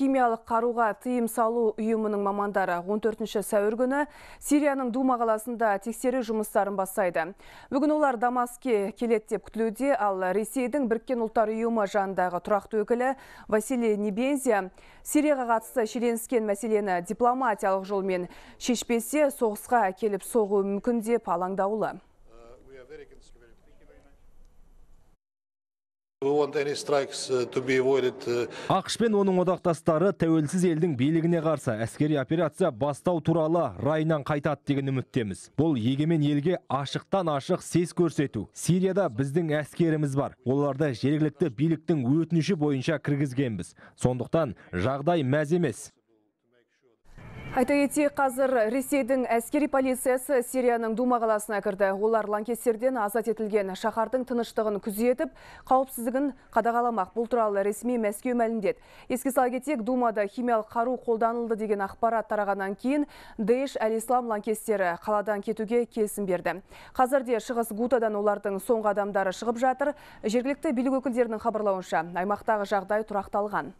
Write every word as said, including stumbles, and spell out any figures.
Химиялық қаруға тыйым салу ұйымының мамандары он төртінші сәуір күні Сирияның Дума қаласында тексеру жұмыстарын бастайды. Бүгін олар Дамаске келеді деп күтілуде, ал Ресейдің Біріккен Ұлттар Ұйымы жанындағы тұрақты өкілі Василий Небензя Сирияға қатысты шиеленіскен мәселені дипломатиялық жолмен шешпесе, соғысқа келіп соғуы мүмкін деп алаңдаулы. АКШ пен оның одақтастары тәуелсіз елдің билігіне қарсы әскери операция бастау туралы райынан қайтады деген үміттеміз. Бұл егемен елге ашықтан ашық сес көрсету. Сирияда біздің әскеріміз бар. Оларды жергілікті биліктің өтініші бойынша кіргізгенбіз. Сондықтан жағдай мәз емес. Айта кетейік, қазір Ресейдің әскери полициясы Сирияның Дума қаласына кірді. Олар лаңкестерден азат етілген шаһардың тыныштығын күзетіп, қауіпсіздігін қадағаламақ. Бұл туралы ресми Мәскеу мәлімдеді. Еске сала кетейік, Думада химиялық қару қолданылды деген ақпарат тарағаннан кейін Дэиш әл-Ислам лаңкестері қаладан кетуге келісім берді. Қазірде Шығыс Гутадан олардың соңғы адамдары шығып жатыр. Жергілікті билік өкілдерінің хабарлауынша, аймақтағы жағдай тұрақталған.